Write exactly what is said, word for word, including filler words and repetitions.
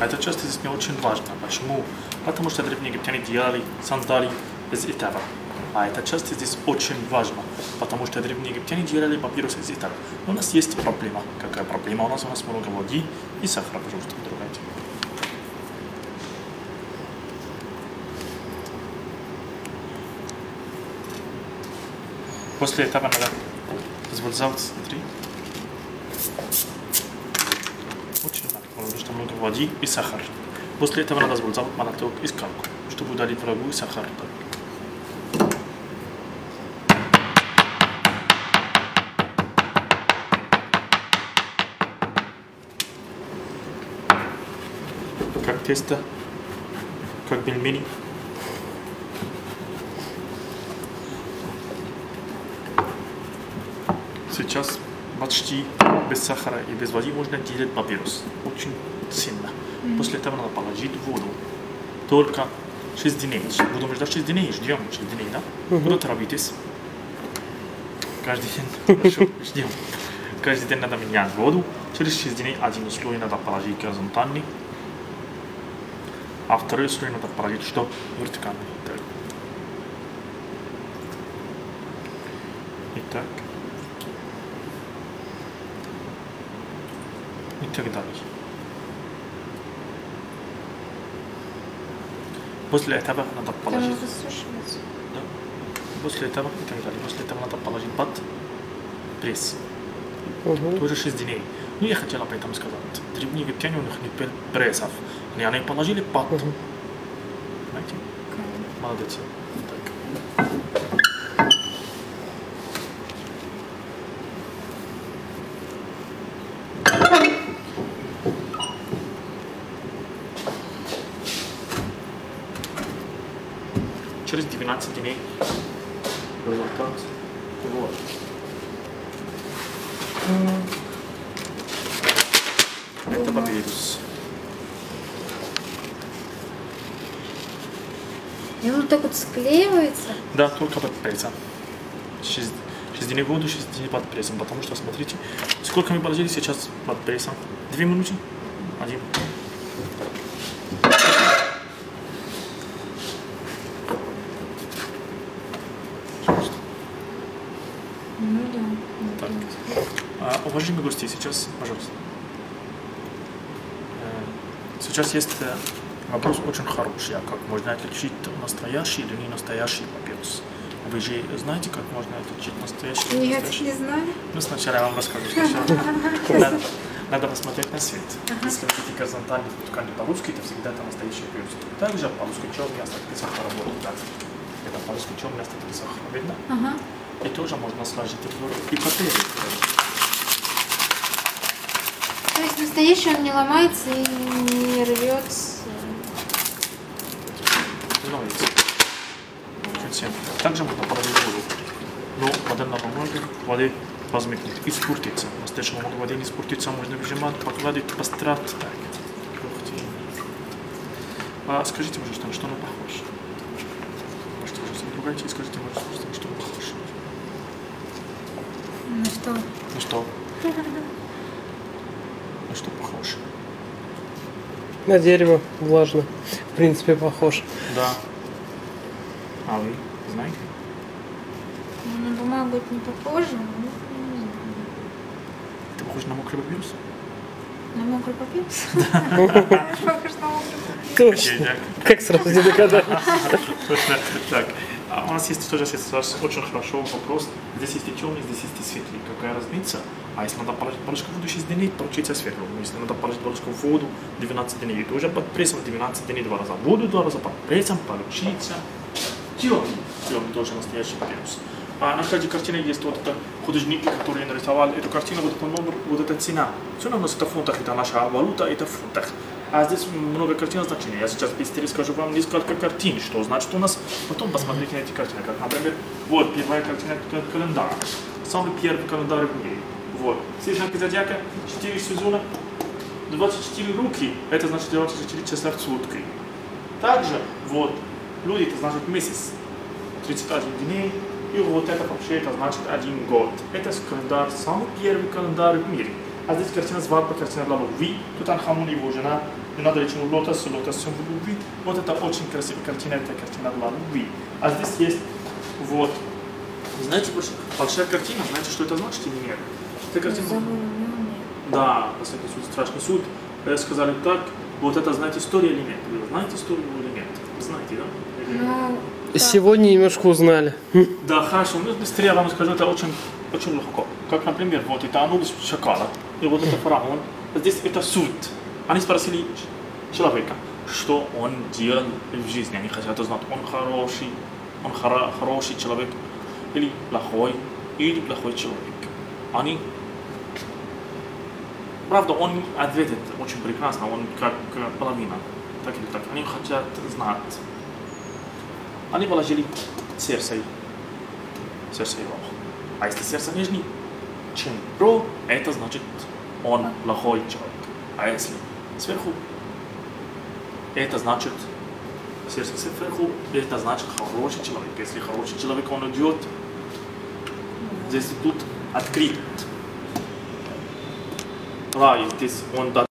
А эта часть здесь мне очень важна. Почему? Потому что древнеегиптяне делали сандалии из этого. А эта часть здесь очень важна, потому что древнеегиптяне делали папирус из этого. Но у нас есть проблема. Какая проблема? У нас у нас много воды и сахара, пожалуйста, другая тема. После этого надо развязать, смотри. Очень много, потому что много воды и сахар. После этого надо развязать молоток и скалку, чтобы удалить влагу и сахар. Как тесто, как пельмени. Сейчас почти без сахара и без воды можно делать папирус. Очень сильно. Mm-hmm. После этого надо положить воду. Только шесть дней. Будем ждать шесть дней. Ждем шесть дней, да? Mm-hmm. Куда торопитесь? Каждый день. Хорошо, ждем. Каждый день надо менять воду. Через шесть дней один слой надо положить горизонтальный. А второй слой надо положить что? Вертикальный. Итак. Итак. И так далее. После этого надо положить. Да. После этого и так далее. После этого надо положить под пресс. Угу. Тоже шесть дней. Ну я хотел об этом сказать. Древнеегиптяне у них нет прессов. И они положили под. Угу. Понимаете? Молодцы. Через двенадцать дней результат. Вот. Mm. Это папирус. И он так вот склеивается? Да, только под прессом. шесть дней воду, шесть дней под прессом. Потому что, смотрите, сколько мы положили сейчас под прессом? две минуты? Один. Уважаемые гости, сейчас, пожалуйста, сейчас есть вопрос очень хороший, а как можно отличить настоящий или не настоящий папирус? Вы же знаете, как можно отличить настоящий или не настоящий? Нет, не знаю. Ну, сначала я вам расскажу. Надо, надо посмотреть на свет. Если вы хотите горизонтальный вертикальный по-русски, это всегда это настоящий папирус. Также по-русски черные остатки сахара будут. Это по-русски черные остатки сахара, видно? И тоже можно сложить и потребовать. То есть настоящий он не ломается и не рвется. Ломается. Также можно положить воду. Но вода на бумаге, воды возникнет, испортится. Настоящему воде не испортится, можно выжимать, покладить, постараться. А скажите, пожалуйста, что он похож? Может, пожалуйста, другайте и скажите, пожалуйста, что он похож. Ну что? Ну что? На что похож? На дерево, влажно. В принципе, похож. Да. А вы знаете? Ну, на бумагу это не похоже, но не знаю. Ты похож на мокрый папирус? На мокрый папирус? Да. Похож на мокрый папирус. Точно. Как сразу не догадались. Так. У нас есть тоже очень хорошо вопрос. Здесь есть и темный, здесь есть и светлый. Какая разница? А если надо положить порошку в воду шесть дней, получится сверху. Если надо положить порошку в воду двенадцать дней, то уже под прессом двенадцать дней два раза. Воду два раза под прессом получится темный. Темный тоже настоящий папирус. А на каждой картине есть вот это художники, которые нарисовали эту картину, вот этот номер, вот эта цена. Все у нас это в фунтах, это наша валюта, это в фунтах. А здесь много картин значений. Я сейчас быстро расскажу вам несколько картин, что значит у нас. Потом посмотрите на эти картины. Как, например, вот первая картина календаря. Самый первый календарь в мире. Вот. Все знаки зодиака, четыре сезона, двадцать четыре руки, это значит двадцать четыре часа в сутки. Также, вот, люди, это значит месяц, тридцать один дней, и вот это вообще, это значит один год. Это календарь, самый первый календарь в мире. از هیچ کارچینه زوار به کارچینه لالوی تو تن خامونی وجنا نداره چون لوتس لوتس لوتوی вот это очень красивая картина это картина лалуи а здесь есть вот знаете большая картина знаете что это значит или нет это картина да на всякий случай страшный суд сказали так вот это знаете история или нет вы знаете историю или нет знаете да да. Сегодня немножко узнали. Да, хорошо. Ну, быстрее я вам скажу, это очень, очень легко. Как, например, вот это анулус шакала, и вот это фараон. Здесь это суд. Они спросили человека, что он делал в жизни. Они хотят узнать, он хороший, он хоро хороший человек, или плохой, или плохой человек. Они... Правда, он ответит очень прекрасно, он как половина. Так или так. Они хотят знать. Они положили сердце, сердце его. А если сердце нижний, чем про, это значит он плохой человек. А если сверху, это значит сердце сверху, это значит хороший человек. Если хороший человек, он идет, здесь тут открыт. Да, здесь он дает.